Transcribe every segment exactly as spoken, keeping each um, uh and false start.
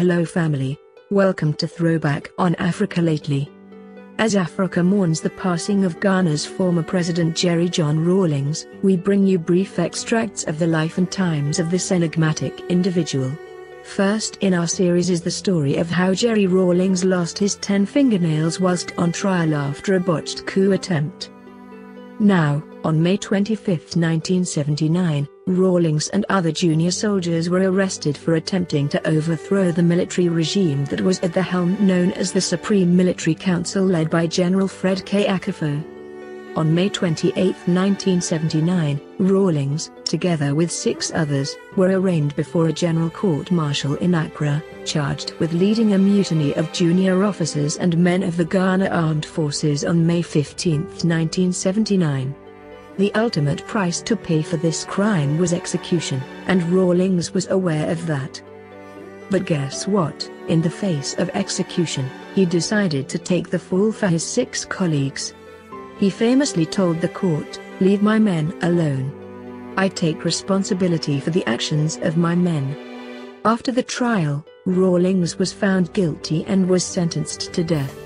Hello family, welcome to Throwback on Africa Lately. As Africa mourns the passing of Ghana's former president Jerry John Rawlings, we bring you brief extracts of the life and times of this enigmatic individual. First in our series is the story of how Jerry Rawlings lost his ten fingernails whilst on trial after a botched coup attempt. Now, on May twenty-fifth nineteen seventy-nine, Rawlings and other junior soldiers were arrested for attempting to overthrow the military regime that was at the helm, known as the Supreme Military Council, led by General Fred K. Akuffo. On May twenty-eighth nineteen seventy-nine, Rawlings, together with six others, were arraigned before a general court-martial in Accra, charged with leading a mutiny of junior officers and men of the Ghana Armed Forces on May fifteenth nineteen seventy-nine. The ultimate price to pay for this crime was execution, and Rawlings was aware of that. But guess what? In the face of execution, he decided to take the fall for his six colleagues. He famously told the court, "Leave my men alone. I take responsibility for the actions of my men." After the trial, Rawlings was found guilty and was sentenced to death.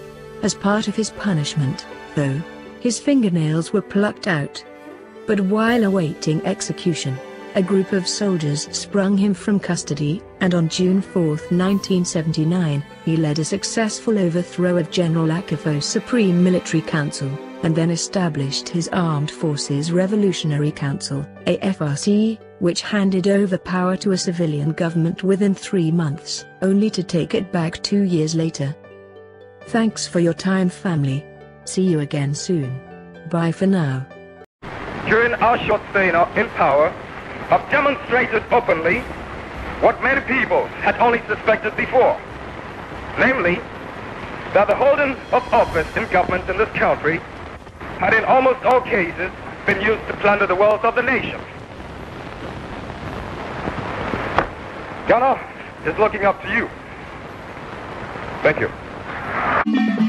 As part of his punishment, though, his fingernails were plucked out. But while awaiting execution, a group of soldiers sprung him from custody, and on June fourth nineteen seventy-nine, he led a successful overthrow of General Akufo's Supreme Military Council, and then established his Armed Forces Revolutionary Council, A F R C, which handed over power to a civilian government within three months, only to take it back two years later. Thanks for your time, family. See you again soon. Bye for now. During our short stay in power, have demonstrated openly what many people had only suspected before, namely, that the holding of office in government in this country had in almost all cases been used to plunder the wealth of the nation. Ghana is looking up to you. Thank you.